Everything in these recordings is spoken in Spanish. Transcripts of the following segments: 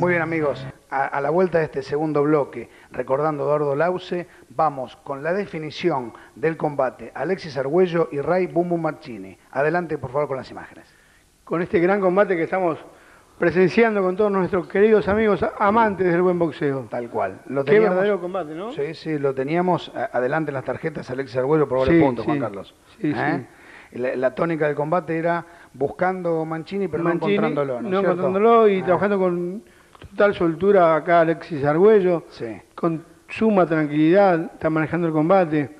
Muy bien, amigos, a la vuelta de este segundo bloque, recordando a Eduardo Lauce, vamos con la definición del combate Alexis Argüello y Ray Bumbo Marchini. Adelante, por favor, con las imágenes. Con este gran combate que estamos presenciando con todos nuestros queridos amigos amantes del buen boxeo. Tal cual. Lo teníamos, qué verdadero combate, ¿no? Sí, sí, lo teníamos adelante en las tarjetas. Alexis Argüello por varios puntos, Juan Carlos. Sí, sí. La tónica del combate era buscando Marchini, pero Marchini, no encontrándolo, ¿no? No encontrándolo y trabajando con total soltura acá Alexis Argüello. Sí. Con suma tranquilidad, está manejando el combate.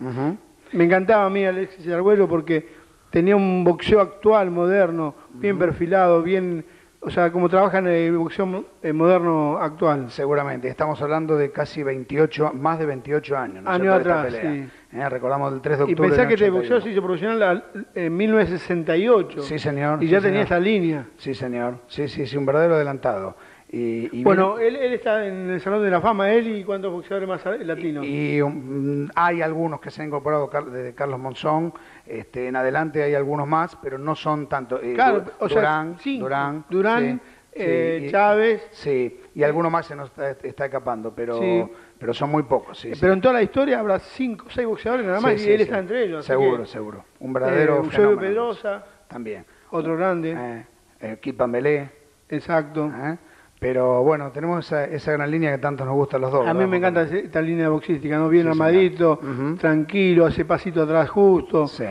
Me encantaba a mí Alexis Argüello porque tenía un boxeo actual, moderno, bien perfilado, bien... O sea, como trabaja en el boxeo moderno actual. Seguramente. Estamos hablando de casi 28, más de 28 años. ¿No? Años atrás, sí. Recordamos el 3 de octubre. Y pensá que este boxeo se hizo profesional en 1968. Sí, señor. Y ya tenía esa línea. Sí, señor. Sí, sí, sí, un verdadero adelantado. Bueno, él está en el Salón de la Fama, él y cuántos boxeadores más latinos. Hay algunos que se han incorporado desde Carlos Monzón, en adelante hay algunos más, pero no son tanto. Claro, Durán, Chávez. Sí, y alguno más se nos está escapando, pero... Sí. Pero son muy pocos, sí. Pero en toda la historia habrá 5 o 6 boxeadores nada más y él está entre ellos. Seguro, seguro. Un verdadero fenómeno. Eusebio Pedroza. También. Otro grande. Kid Pambelé. Exacto. Pero bueno, tenemos esa gran línea que tanto nos gusta a los dos. A mí me encanta esta línea boxística, ¿no? Bien armadito, tranquilo, hace pasito atrás justo. Sí.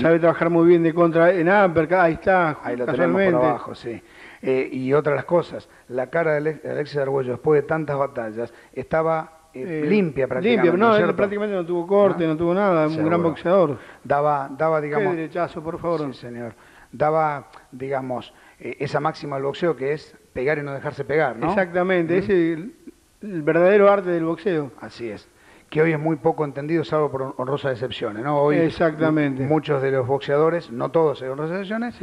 Sabe trabajar muy bien de contra en uppercut, ahí está. Ahí lo tenemos por abajo, sí. Y otra de las cosas, la cara de Alexis Argüello después de tantas batallas estaba... limpia prácticamente. Limpia, no, él prácticamente no tuvo corte, no tuvo nada, un gran boxeador. Daba, digamos... Qué derechazo, por favor. Sí, señor. Daba, digamos, esa máxima del boxeo que es pegar y no dejarse pegar, ¿no? Exactamente, es el verdadero arte del boxeo. Así es. Que hoy es muy poco entendido, salvo por honrosas excepciones, ¿no? Hoy exactamente. Muchos de los boxeadores, no todos hay honrosas excepciones,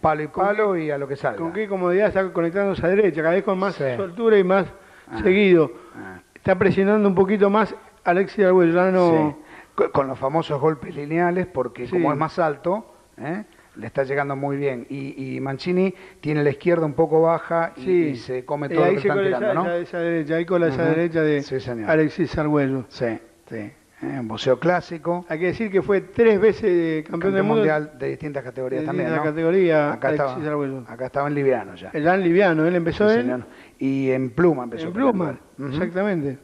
palo y palo y a lo que salga. Con qué comodidad está conectándose a derecha, cada vez con más soltura y más seguido. Está presionando un poquito más Alexis Argüello, ¿no? Sí. Con los famosos golpes lineales, porque como es más alto, le está llegando muy bien. Y Marchini tiene la izquierda un poco baja y se come todo lo que están tirando, ¿no? Ahí con esa derecha de Alexis Argüello. Sí, sí. Un boxeo clásico. Hay que decir que fue 3 veces campeón del mundo. Mundial de distintas categorías también, ¿no? Categoría, acá estaba en liviano ya. Ya en liviano, él empezó en... Y en pluma empezó. En pluma, exactamente.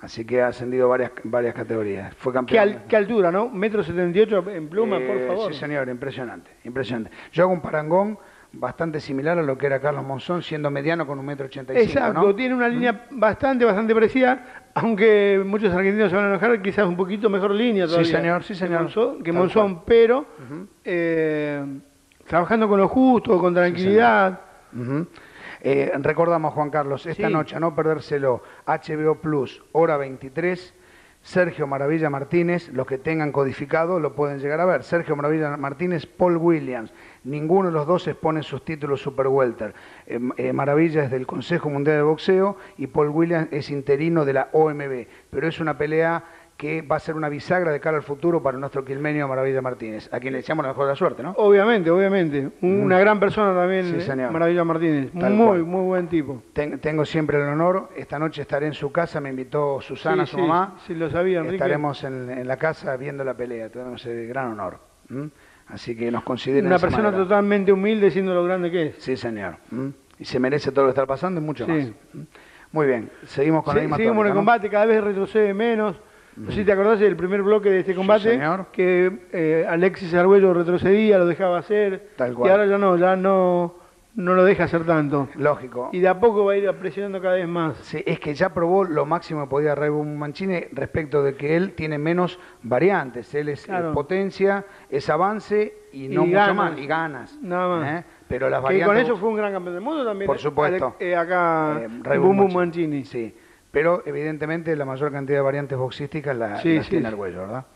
Así que ha ascendido varias categorías. Fue campeón. ¿Qué altura, no? 1,78 m en pluma, por favor. Sí, señor, impresionante, impresionante. Yo hago un parangón bastante similar a lo que era Carlos Monzón, siendo mediano con 1,85 m. Exacto, ¿no? Tiene una línea bastante parecida... Aunque muchos argentinos se van a enojar, quizás un poquito mejor línea todavía. Sí, señor, que Monzón, pero trabajando con lo justo, con tranquilidad. Recordamos, Juan Carlos, esta noche, a no perdérselo, HBO Plus, hora 23, Sergio Maravilla Martínez, los que tengan codificado lo pueden llegar a ver. Sergio Maravilla Martínez, Paul Williams. Ninguno de los dos expone sus títulos Super Welter. Maravilla es del Consejo Mundial de Boxeo y Paul Williams es interino de la OMB. Pero es una pelea que va a ser una bisagra de cara al futuro para nuestro quilmenio Maravilla Martínez, a quien le deseamos la mejor de la suerte, ¿no? Obviamente, obviamente. Una gran persona también, Maravilla Martínez. Muy buen tipo. Tengo siempre el honor. Esta noche estaré en su casa, me invitó Susana, su mamá. Sí, lo sabía, Enrique. Estaremos en la casa viendo la pelea. Tenemos el gran honor. Así que nos consideren una persona totalmente humilde, siendo lo grande que es. Sí, señor. Y se merece todo lo que está pasando y mucho más. Muy bien, seguimos con la misma tónica, ¿no? El combate cada vez retrocede menos. Si te acordás del primer bloque de este combate, que Alexis Argüello retrocedía, lo dejaba hacer. Tal cual. Y ahora ya no lo deja hacer tanto. Lógico. Y de a poco va a ir presionando cada vez más. Sí, es que ya probó lo máximo que podía Ray Bumbo Marchini respecto de que él tiene menos variantes. Él es potencia, es avance y no mucho más. Y ganas. Nada más. Pero las variantes... Y con eso fue un gran campeón del mundo también. Por supuesto. Acá Ray Bumbo Marchini. Sí. Pero evidentemente la mayor cantidad de variantes boxísticas las tiene Argüello, ¿verdad?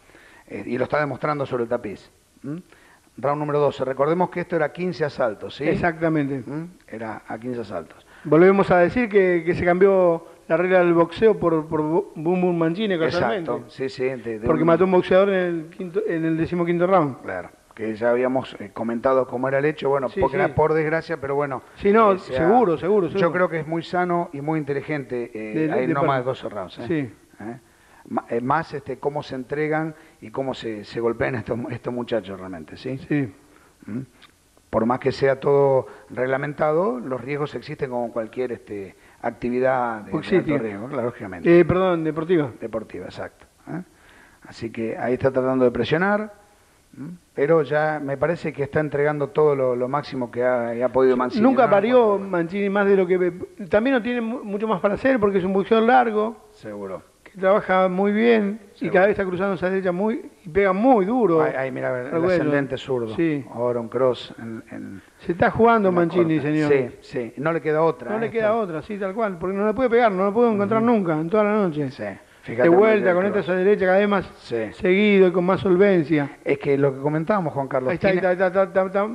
Y lo está demostrando sobre el tapiz. Round número 12. Recordemos que esto era 15 asaltos, ¿sí? Exactamente. Era a 15 asaltos. Volvemos a decir que se cambió la regla del boxeo por Bumbo Marchini, casualmente. Exacto, sí, sí. Porque mató a un boxeador en el 15º round. Claro, que ya habíamos comentado cómo era el hecho, bueno, sí, porque sí, por desgracia, pero bueno. Sí, no, seguro. Yo creo que es muy sano y muy inteligente no más de 12 rounds. Sí. Más cómo se entregan y cómo se golpean estos muchachos realmente, ¿sí? Sí. ¿Mm? Por más que sea todo reglamentado, los riesgos existen como cualquier actividad de alto riesgo, lógicamente. Perdón, deportiva. Deportiva, exacto. Así que ahí está tratando de presionar, pero ya me parece que está entregando todo lo máximo que ha podido Mancini. Nunca parió Mancini más de lo que... También no tiene mucho más para hacer porque es un boxeador largo. Seguro. Que trabaja muy bien y cada vez está cruzando esa derecha y pega muy duro. Ahí mira, el ascendente zurdo. Sí. Ahora un cross. Se está jugando Mancini, señor. Sí. No le queda otra. No le queda otra, sí, tal cual. Porque no la puede pegar, no la puede encontrar nunca, en toda la noche. Sí. Fíjate de vuelta, conecta esa derecha cada vez más seguido y con más solvencia. Es que lo que comentábamos, Juan Carlos. Ahí está, está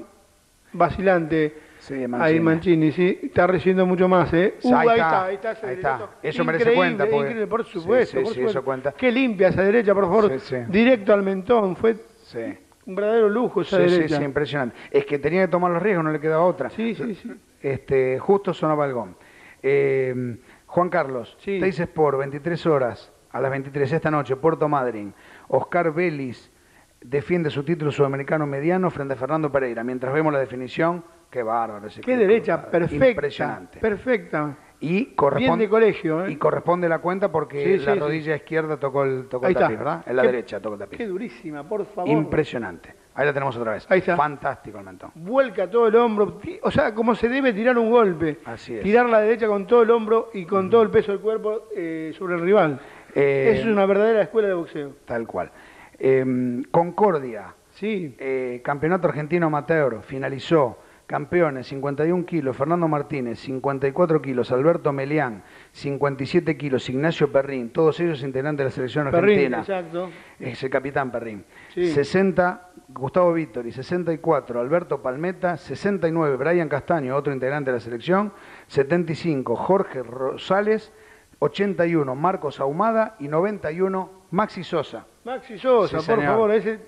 vacilante. Sí, Mancini. Ahí Mancini, sí. Está recibiendo mucho más, ¿eh? Ahí está. Eso merece cuenta. Porque... Increíble, por supuesto. Sí, por supuesto. Eso cuenta. Qué limpia esa derecha, por favor. Sí. Directo al mentón. Fue un verdadero lujo esa derecha. Sí, impresionante. Es que tenía que tomar los riesgos, no le quedaba otra. Sí. Justo sonaba el gong. Juan Carlos, Teis Sport, 23 horas. A las 23 esta noche, Puerto Madryn. Oscar Vélez defiende su título sudamericano mediano frente a Fernando Pereira. Mientras vemos la definición, qué bárbaro. Qué derecha, perfecta. Impresionante. Perfecta. Y corresponde, bien de colegio. Y corresponde la cuenta porque la rodilla izquierda tocó el tapiz, ¿verdad? En la derecha tocó el tapiz. Qué durísima, por favor. Impresionante. Ahí la tenemos otra vez. Ahí está. Fantástico el mentón. Vuelca todo el hombro. O sea, como se debe tirar un golpe. Así es. Tirar la derecha con todo el hombro y con todo el peso del cuerpo sobre el rival. Es una verdadera escuela de boxeo. Tal cual. Concordia. Sí. Campeonato Argentino Amateur. Finalizó. Campeones, 51 kilos. Fernando Martínez, 54 kilos. Alberto Melián, 57 kilos. Ignacio Perrín. Todos ellos integrantes de la selección argentina. Perrín, exacto. Es el capitán Perrín. Sí. 60, Gustavo Vítori, 64. Alberto Palmetta, 69. Brian Castaño, otro integrante de la selección. 75, Jorge Rosales. 81, Marcos Ahumada, y 91, Maxi Sosa. Maxi Sosa, sí, por favor, ese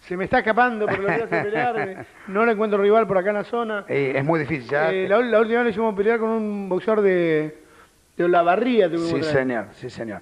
se me está escapando, pero lo voy a hacer pelear, no le encuentro rival por acá en la zona. Es muy difícil. Ya la última vez le hicimos pelear con un boxeador de Olavarría. Sí, señor.